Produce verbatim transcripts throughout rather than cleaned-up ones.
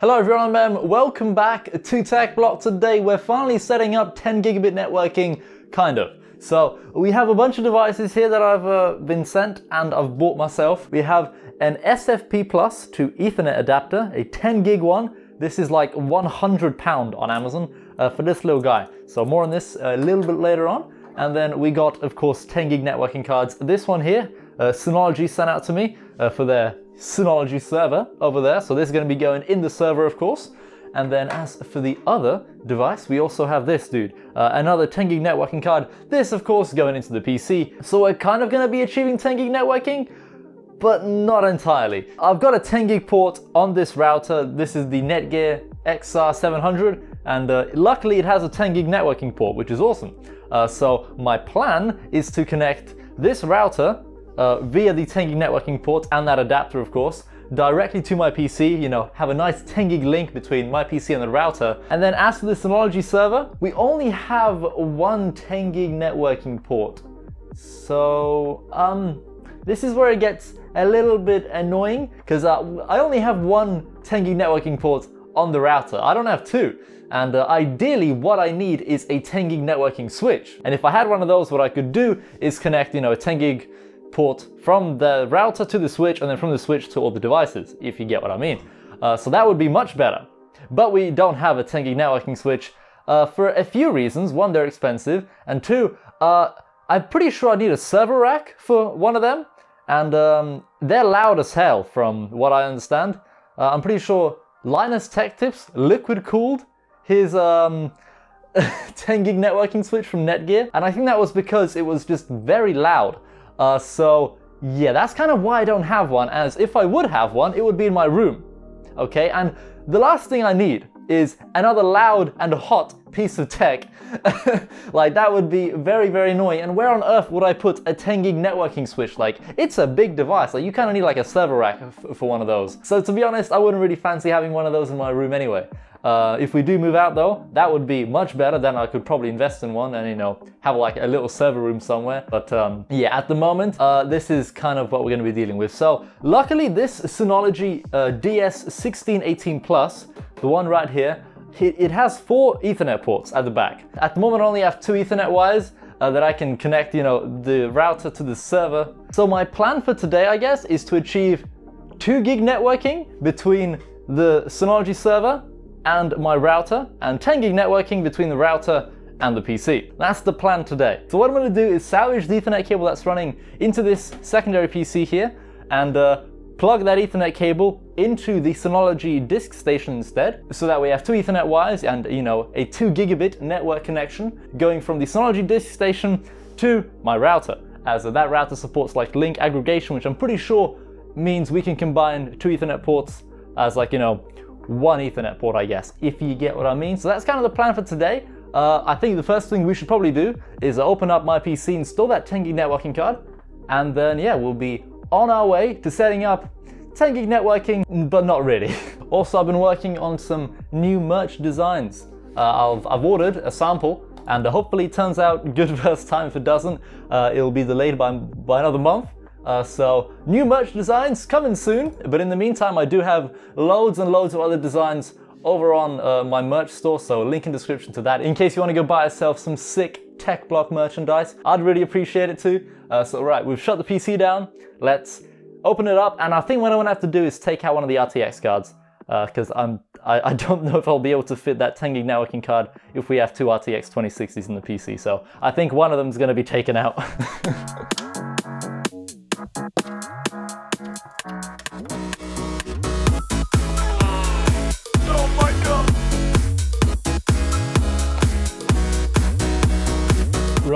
Hello everyone, man. Welcome back to TechBlock. Today we're finally setting up ten gigabit networking, kind of. So we have a bunch of devices here that I've uh, been sent and I've bought myself. We have an S F P plus to Ethernet adapter, a ten gig one. This is like one hundred pound on Amazon uh, for this little guy. So more on this a little bit later on. And then we got, of course, ten gig networking cards. This one here, uh, Synology sent out to me uh, for their Synology server over there, so this is going to be going in the server, of course. And then as for the other device, we also have this dude, uh, another ten gig networking card. This, of course, going into the P C. So we're kind of going to be achieving ten gig networking, but not entirely. I've got a ten gig port on this router. This is the Netgear X R seven hundred, and uh, luckily it has a ten gig networking port, which is awesome. Uh, so my plan is to connect this router Uh, via the ten gig networking port and that adapter, of course, directly to my P C, you know, have a nice ten gig link between my P C and the router. And then as for the Synology server, we only have one ten gig networking port. So, um, this is where it gets a little bit annoying, because uh, I only have one ten gig networking port on the router. I don't have two. And uh, ideally what I need is a ten gig networking switch. And if I had one of those, what I could do is connect, you know, a ten gig port from the router to the switch, and then from the switch to all the devices, if you get what I mean. Uh, so that would be much better. But we don't have a ten gig networking switch uh, for a few reasons. One, they're expensive, and two, uh, I'm pretty sure I need a server rack for one of them, and um, they're loud as hell from what I understand. Uh, I'm pretty sure Linus Tech Tips liquid cooled his um, ten gig networking switch from Netgear, and I think that was because it was just very loud. Uh, so yeah, that's kind of why I don't have one, as if I would have one, it would be in my room. Okay, and the last thing I need is another loud and hot piece of tech. Like, that would be very, very annoying. And where on earth would I put a ten gig networking switch? Like, it's a big device. Like, you kind of need like a server rack f for one of those. So to be honest, I wouldn't really fancy having one of those in my room anyway. Uh, if we do move out though, that would be much better. Then I could probably invest in one and, you know, have like a little server room somewhere. But um, yeah, at the moment, uh, this is kind of what we're going to be dealing with. So luckily this Synology uh, D S sixteen eighteen plus, the one right here, it has four Ethernet ports at the back. At the moment I only have two Ethernet wires uh, that I can connect, you know, the router to the server. So my plan for today, I guess, is to achieve two gig networking between the Synology server and my router, and ten gig networking between the router and the P C. That's the plan today. So what I'm going to do is salvage the Ethernet cable that's running into this secondary P C here, and uh, plug that Ethernet cable into the Synology DiskStation instead, so that we have two Ethernet wires and, you know, a two gigabit network connection going from the Synology DiskStation to my router, as that router supports like link aggregation, which I'm pretty sure means we can combine two Ethernet ports as like, you know, one Ethernet port, I guess, if you get what I mean. So that's kind of the plan for today. Uh, I think the first thing we should probably do is open up my P C, install that ten gig networking card, and then yeah, we'll be on our way to setting up ten gig networking, but not really. Also, I've been working on some new merch designs. Uh, I've, I've ordered a sample, and uh, hopefully it turns out good first time. If it doesn't, uh, it'll be delayed by, by another month. Uh, so new merch designs coming soon, but in the meantime, I do have loads and loads of other designs over on uh, my merch store, so link in description to that in case you want to go buy yourself some sick TechBlock merchandise. I'd really appreciate it too. Uh, so right, we've shut the P C down, let's open it up, and I think what I'm gonna have to do is take out one of the R T X cards, because uh, I'm I, I don't know if I'll be able to fit that ten gig networking card if we have two R T X twenty sixties in the P C, so I think one of them is gonna be taken out.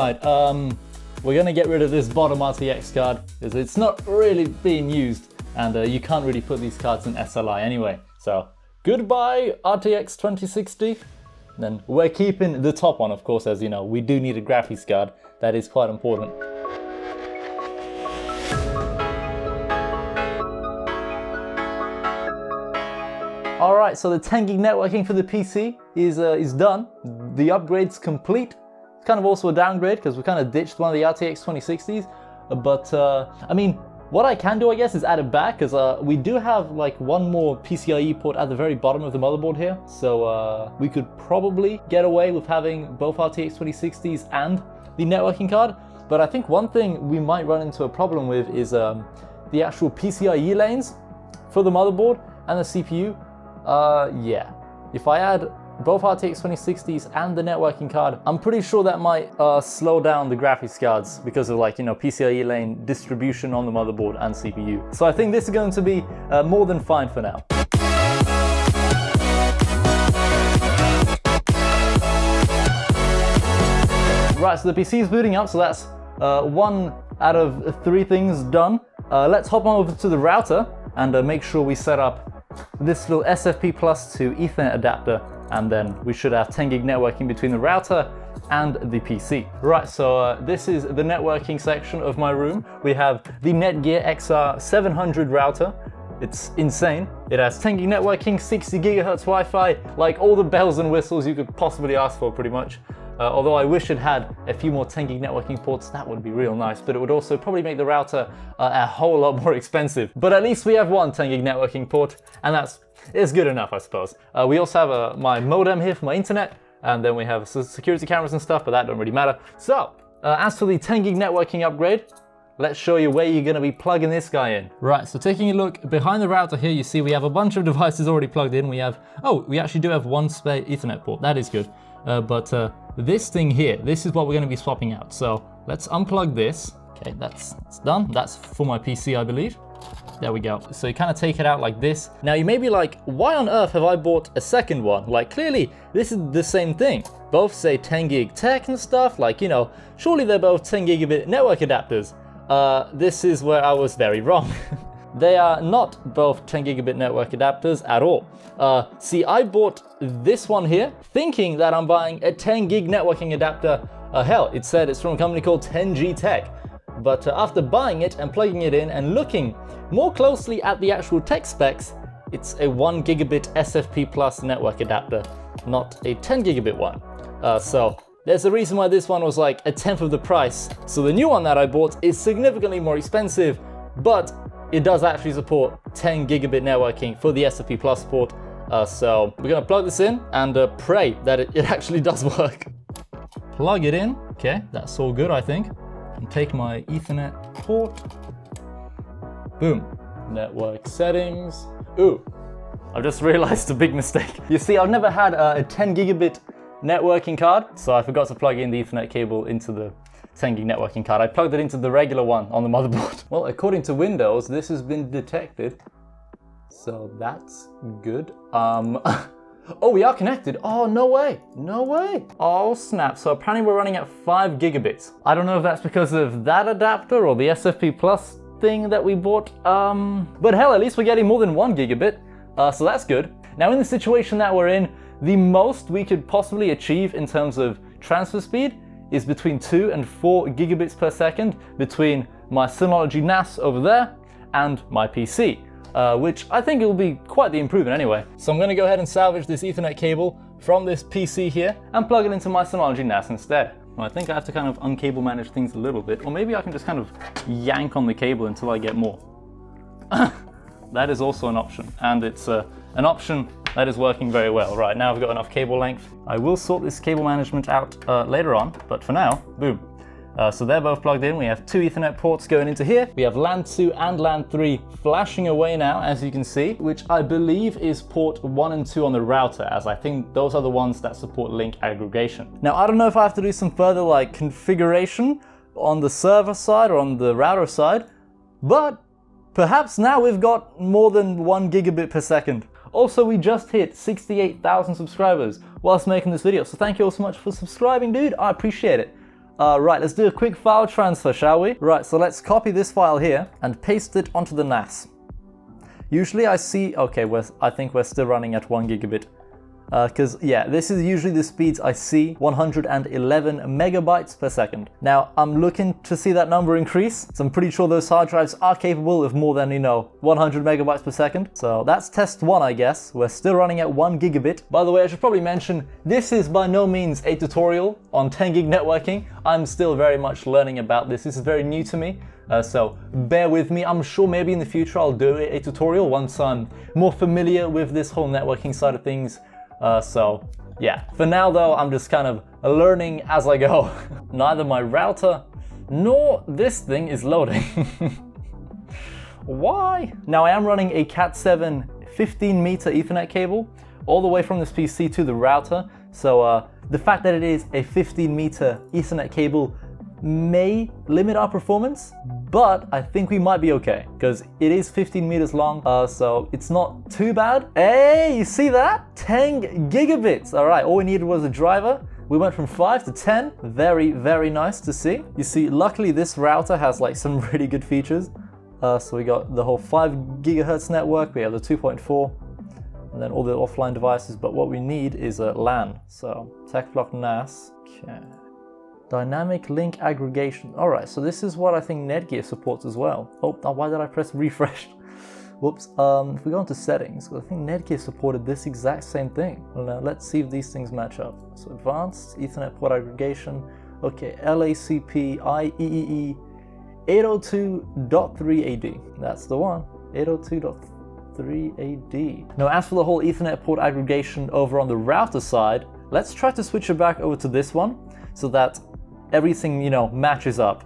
Right, um, we're gonna get rid of this bottom R T X card because it's not really being used, and uh, you can't really put these cards in S L I anyway. So goodbye R T X twenty sixty. And then we're keeping the top one, of course, as you know, we do need a graphics card. That is quite important. All right, so the ten gig networking for the P C is uh, is done. The upgrade's complete. It's kind of also a downgrade because we kind of ditched one of the R T X twenty sixties, but uh, I mean, What I can do, I guess, is add it back, because uh, we do have like one more P C I E port at the very bottom of the motherboard here. So uh, we could probably get away with having both R T X twenty sixties and the networking card. But I think one thing we might run into a problem with is um, the actual P C I E lanes for the motherboard and the C P U. Uh, yeah, if I add both R T X twenty sixties and the networking card, I'm pretty sure that might uh, slow down the graphics cards because of, like, you know, P C I E lane distribution on the motherboard and C P U. So I think this is going to be uh, more than fine for now. Right, so the P C is booting up, so that's uh, one out of three things done. Uh, let's hop on over to the router and uh, make sure we set up this little S F P plus to Ethernet adapter, and then we should have ten gig networking between the router and the P C. Right, so uh, this is the networking section of my room. We have the Netgear X R seven hundred router. It's insane. It has ten gig networking, sixty gigahertz Wi-Fi, like all the bells and whistles you could possibly ask for, pretty much. Uh, although I wish it had a few more ten gig networking ports, that would be real nice, but it would also probably make the router uh, a whole lot more expensive. But at least we have one ten gig networking port, and that's it's good enough, I suppose. Uh, we also have uh, my modem here for my internet, and then we have security cameras and stuff, but that don't really matter. So, uh, as for the ten gig networking upgrade, let's show you where you're gonna be plugging this guy in. Right, so taking a look behind the router here, you see we have a bunch of devices already plugged in. We have, oh, we actually do have one spare Ethernet port, that is good. Uh, but uh, this thing here, this is what we're gonna be swapping out. So let's unplug this. Okay, that's, that's done. That's for my P C, I believe. There we go. So you kind of take it out like this. Now you may be like, why on earth have I bought a second one? Like, clearly this is the same thing. Both say ten gig tech and stuff, like, you know, surely they're both ten gigabit network adapters. Uh, this is where I was very wrong. They are not both ten gigabit network adapters at all. Uh, see, I bought this one here thinking that I'm buying a ten gig networking adapter. Uh, hell, it said it's from a company called ten G Tech. But uh, after buying it and plugging it in and looking more closely at the actual tech specs, it's a one gigabit S F P plus network adapter, not a ten gigabit one. Uh, so there's a reason why this one was like a tenth of the price. So the new one that I bought is significantly more expensive, but it does actually support ten gigabit networking for the S F P plus port. Uh, so we're gonna plug this in and uh, pray that it, it actually does work. Plug it in. Okay, that's all good, I think. And take my Ethernet port. Boom. Network settings. Ooh, I've just realized a big mistake. You see, I've never had a, a ten gigabit networking card, so I forgot to plug in the Ethernet cable into the ten gig networking card. I plugged it into the regular one on the motherboard. Well, according to Windows, this has been detected. So that's good. Um, oh, we are connected. Oh, no way. No way. Oh, snap. So apparently we're running at five gigabits. I don't know if that's because of that adapter or the S F P plus thing that we bought. Um, but hell, at least we're getting more than one gigabit. Uh, so that's good. Now in the situation that we're in, the most we could possibly achieve in terms of transfer speed is between two and four gigabits per second between my Synology N A S over there and my P C, uh, which I think will be quite the improvement anyway. So I'm gonna go ahead and salvage this Ethernet cable from this P C here and plug it into my Synology N A S instead. Well, I think I have to kind of uncable manage things a little bit, or maybe I can just kind of yank on the cable until I get more. That is also an option, and it's uh, an option that is working very well. Right, now I've got enough cable length. I will sort this cable management out uh, later on, but for now, boom. Uh, so they're both plugged in. We have two Ethernet ports going into here. We have LAN two and LAN three flashing away now, as you can see, which I believe is port one and two on the router, as I think those are the ones that support link aggregation. Now, I don't know if I have to do some further like configuration on the server side or on the router side, but perhaps now we've got more than one gigabit per second. Also, we just hit sixty-eight thousand subscribers whilst making this video, so thank you all so much for subscribing, dude. I appreciate it. Uh, right, let's do a quick file transfer, shall we? Right, so let's copy this file here and paste it onto the N A S. Usually I see, okay, we're, I think we're still running at one gigabit. Because, uh, yeah, this is usually the speeds I see, one hundred eleven megabytes per second. Now, I'm looking to see that number increase, so I'm pretty sure those hard drives are capable of more than, you know, one hundred megabytes per second. So that's test one, I guess. We're still running at one gigabit. By the way, I should probably mention, this is by no means a tutorial on ten gig networking. I'm still very much learning about this. This is very new to me. Uh, so bear with me. I'm sure maybe in the future I'll do a tutorial once I'm more familiar with this whole networking side of things. Uh, so yeah, for now though, I'm just kind of learning as I go. Neither my router nor this thing is loading. Why? Now I am running a Cat seven fifteen meter Ethernet cable all the way from this P C to the router. So uh, the fact that it is a fifteen meter Ethernet cable may limit our performance, but I think we might be okay because it is fifteen meters long, uh, so it's not too bad. Hey, you see that? ten gigabits. All right, all we needed was a driver. We went from five to ten. Very, very nice to see. You see, luckily this router has like some really good features. Uh, so we got the whole five gigahertz network, we have the two point four, and then all the offline devices, but what we need is a LAN. So TechBlock N A S, okay. Dynamic link aggregation. All right, so this is what I think Netgear supports as well. Oh, why did I press refresh? Whoops, um, if we go into settings, I think Netgear supported this exact same thing. Well, now let's see if these things match up. So advanced Ethernet port aggregation, okay, L A C P, I E E E, eight oh two dot three A D. That's the one, eight oh two dot three A D. Now as for the whole Ethernet port aggregation over on the router side, let's try to switch it back over to this one so that everything, you know, matches up.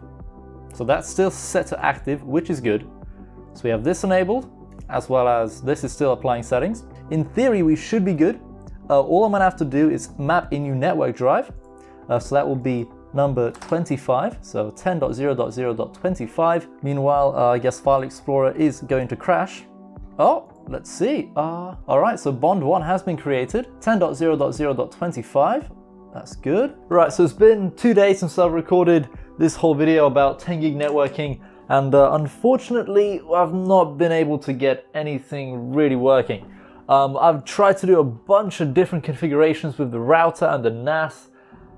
So that's still set to active, which is good. So we have this enabled, as well as this is still applying settings. In theory, we should be good. Uh, all I'm gonna have to do is map a new network drive. Uh, so that will be number twenty-five, so ten dot zero dot zero dot twenty-five. Meanwhile, uh, I guess File Explorer is going to crash. Oh, let's see. Uh, all right, so Bond one has been created, ten dot zero dot zero dot twenty-five. That's good. Right, so it's been two days since I've recorded this whole video about ten gig networking, and uh, unfortunately, I've not been able to get anything really working. Um, I've tried to do a bunch of different configurations with the router and the N A S,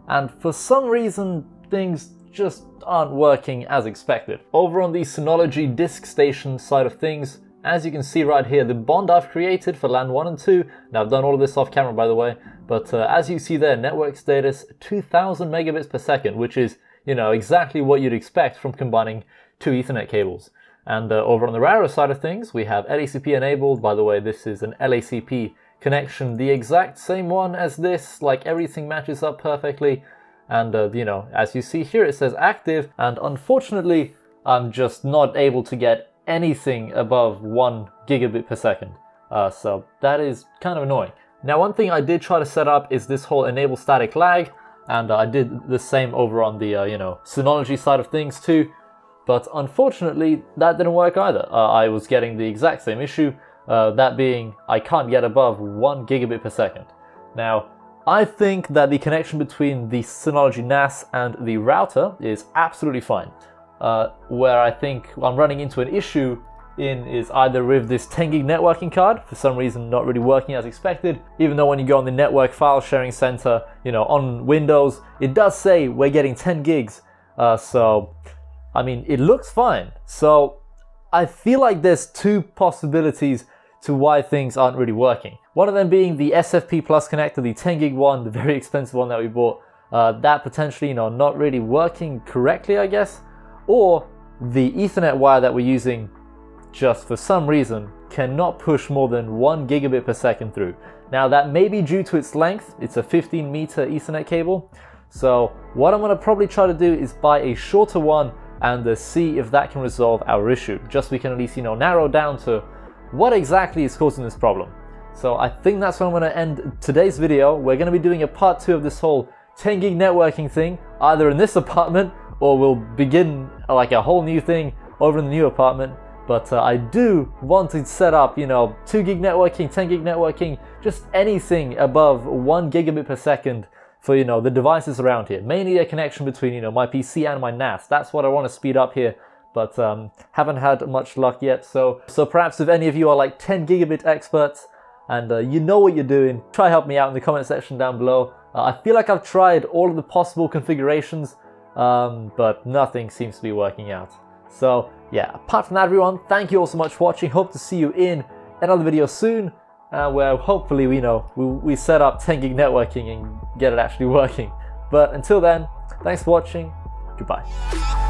and for some reason, things just aren't working as expected. Over on the Synology DiskStation side of things, as you can see right here, the bond I've created for LAN one and two, now I've done all of this off camera by the way, but uh, as you see there, network status two thousand megabits per second, which is, you know, exactly what you'd expect from combining two Ethernet cables. And uh, over on the router side of things, we have L A C P enabled. By the way, this is an L A C P connection, the exact same one as this, like everything matches up perfectly. And uh, you know, as you see here, it says active, and unfortunately I'm just not able to get anything above one gigabit per second, uh, so that is kind of annoying. Now one thing I did try to set up is this whole enable static lag, and uh, I did the same over on the uh, you know, Synology side of things too, but unfortunately that didn't work either. uh, I was getting the exact same issue. Uh, that being, I can't get above one gigabit per second. Now, I think that the connection between the Synology N A S and the router is absolutely fine. Uh, where I think I'm running into an issue in is either with this ten gig networking card, for some reason not really working as expected, even though when you go on the network file sharing center, you know, on Windows, it does say we're getting ten gigs. Uh, so, I mean, it looks fine. So, I feel like there's two possibilities to why things aren't really working. One of them being the S F P plus connector, the ten gig one, the very expensive one that we bought, uh, that potentially, you know, not really working correctly, I guess, or the Ethernet wire that we're using just for some reason cannot push more than one gigabit per second through. Now that may be due to its length. It's a fifteen meter Ethernet cable. So what I'm gonna probably try to do is buy a shorter one and uh, see if that can resolve our issue. Just so we can at least, you know, narrow down to what exactly is causing this problem. So I think that's where I'm gonna end today's video. We're gonna be doing a part two of this whole ten gig networking thing, either in this apartment or we'll begin like a whole new thing over in the new apartment. But uh, I do want to set up, you know, two gig networking, ten gig networking, just anything above one gigabit per second for, you know, the devices around here, mainly a connection between, you know, my P C and my N A S. That's what I want to speed up here, but um, haven't had much luck yet. So, so perhaps if any of you are like ten gigabit experts and uh, you know what you're doing, try help me out in the comment section down below. Uh, I feel like I've tried all of the possible configurations, um, but nothing seems to be working out. So yeah, apart from that everyone, thank you all so much for watching. Hope to see you in another video soon. Uh, where hopefully we know we, we set up ten gig networking and get it actually working. But until then, thanks for watching. Goodbye.